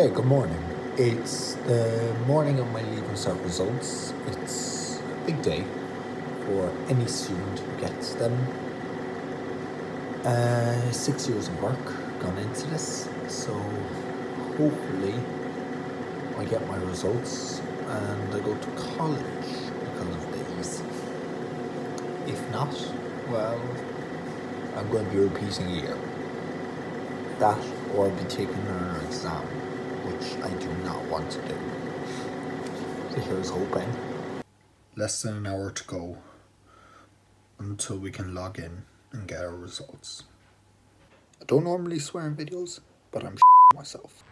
Okay, good morning. It's the morning of my Leaving Cert results. It's a big day for any student who gets them. 6 years of work gone into this, so hopefully I get my results and I go to college because of these. If not, well, I'm going to be repeating a year. That or I'll be taking another exam, which I do not want to do. So here's hoping. Less than an hour to go until we can log in and get our results. I don't normally swear in videos, but I'm shitting myself.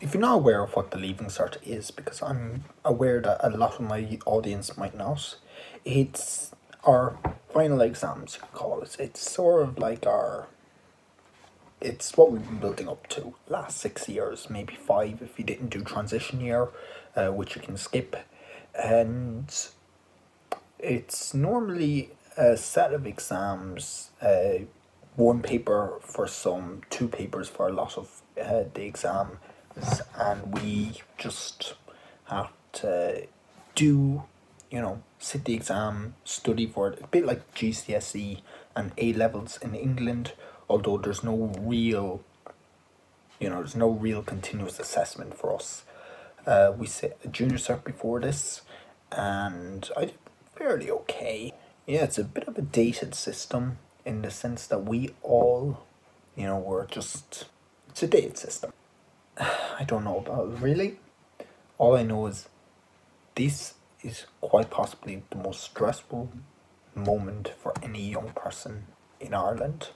If you're not aware of what the Leaving Cert is, because I'm aware that a lot of my audience might not, it's our final exams, you could call it. It's sort of like it's what we've been building up to last 6 years, maybe five if you didn't do transition year, which you can skip. And it's normally a set of exams, one paper for some, two papers for a lot of the exam. And we just have to sit the exam, study for it, a bit like GCSE and A-levels in England, although there's no real, continuous assessment for us. We sit a junior cert before this, and I did fairly okay. Yeah, it's a bit of a dated system in the sense that we all, it's a dated system. I don't know about really. All I know is this is quite possibly the most stressful moment for any young person in Ireland,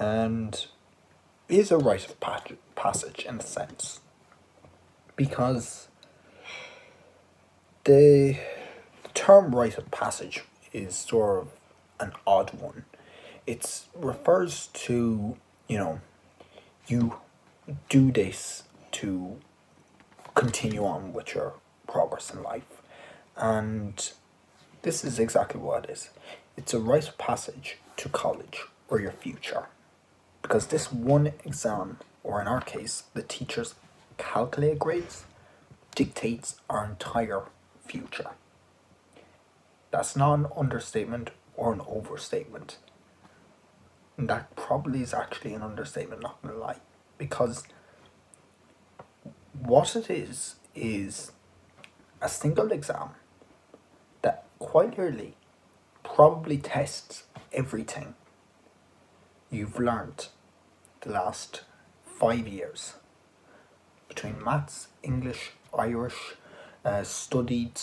and is a rite of passage in a sense, because the term rite of passage is sort of an odd one. It refers to, you do this to continue on with your progress in life, and this is exactly what it is. It's a rite of passage to college or your future, because this one exam, or in our case the teacher's calculated grades, dictates our entire future. That's not an understatement or an overstatement, and that probably is actually an understatement, not gonna lie. Because what it is a single exam that quite early probably tests everything you've learned the last 5 years. Between maths, English, Irish, studied,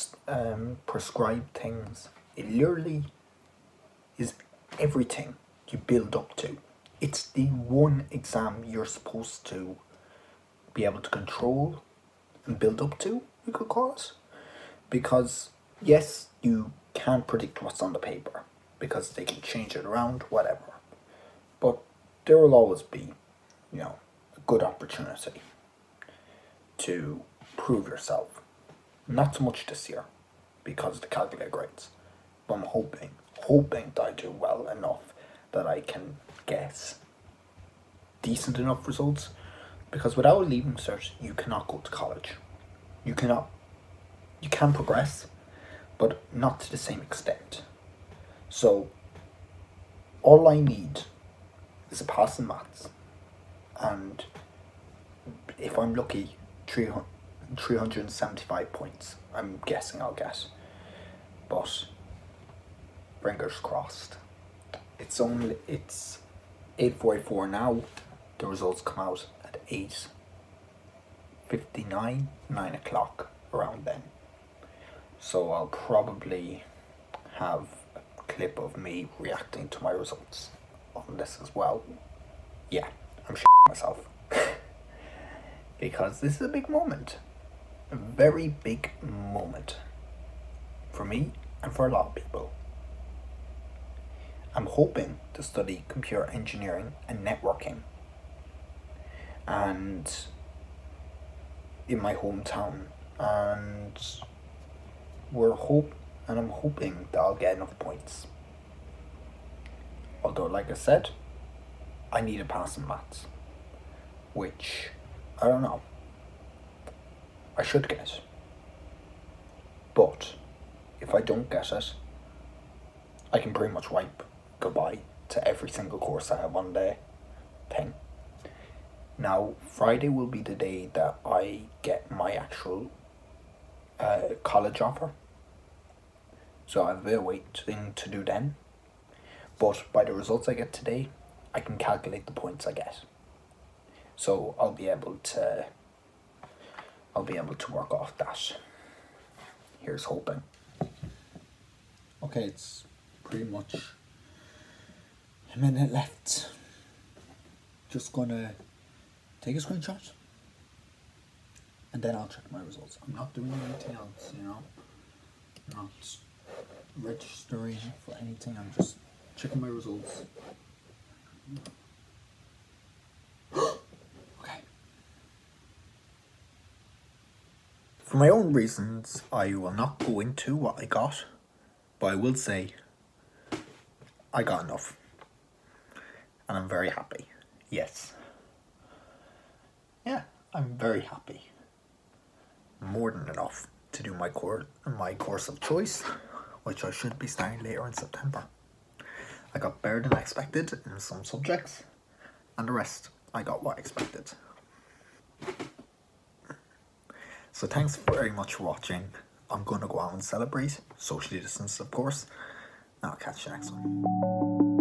prescribed things. It literally is everything you build up to. It's the one exam you're supposed to be able to control and build up to, you could call it. Because, yes, you can't predict what's on the paper, because they can change it around, whatever. But there will always be, a good opportunity to prove yourself. Not so much this year, because of the calculated grades. But I'm hoping that I do well enough that I can guess decent enough results, because without a Leaving Cert you cannot go to college. You can progress, but not to the same extent. So all I need is a pass in maths, and if I'm lucky, 375 points I'm guessing I'll get, but fingers crossed. It's 8:44 now. The results come out at 8:59, 9 o'clock, around then. So I'll probably have a clip of me reacting to my results on this as well. Yeah, I'm shitting myself. Because this is a big moment. A very big moment. For me and for a lot of people. I'm hoping to study computer engineering and networking, and in my hometown, and we're hope and I'm hoping that I'll get enough points. Although, like I said, I need a pass in maths, which, I don't know, I should get. But if I don't get it, I can pretty much wipe goodbye to every single course I have on the thing. Now, Friday will be the day that I get my actual college offer. So I have a bit of waiting to do then. But by the results I get today, I can calculate the points I get. So I'll be able to work off that. Here's hoping. Okay, it's pretty much a minute left. Just gonna take a screenshot and then I'll check my results. I'm not doing anything else, you know. I'm not registering for anything, I'm just checking my results. Okay. For my own reasons, I will not go into what I got, but I will say I got enough. And I'm very happy. Yes. Yeah, I'm very happy. More than enough to do my course of choice, which I should be starting later in September. I got better than I expected in some subjects, and the rest I got what I expected. So thanks very much for watching. I'm going to go out and celebrate, socially distanced of course, and I'll catch you next one.